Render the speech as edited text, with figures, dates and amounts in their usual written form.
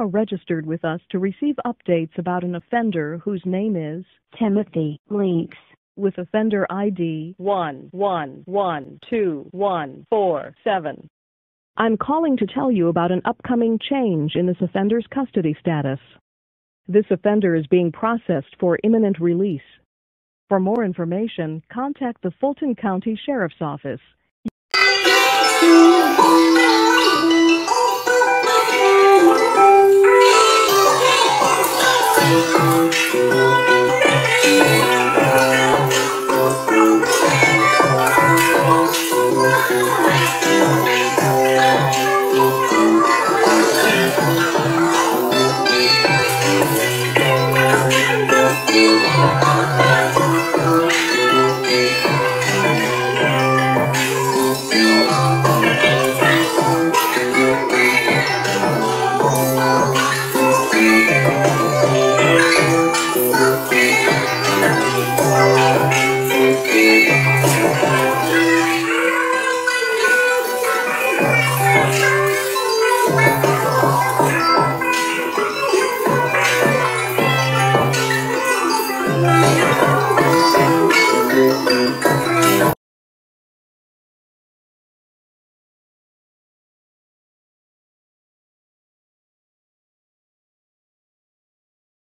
are registered with us to receive updates about an offender whose name is Timothy Leaks, with offender ID 11121147. I'm calling to tell you about an upcoming change in this offender's custody status. This offender is being processed for imminent release. For more information, contact the Fulton County Sheriff's Office.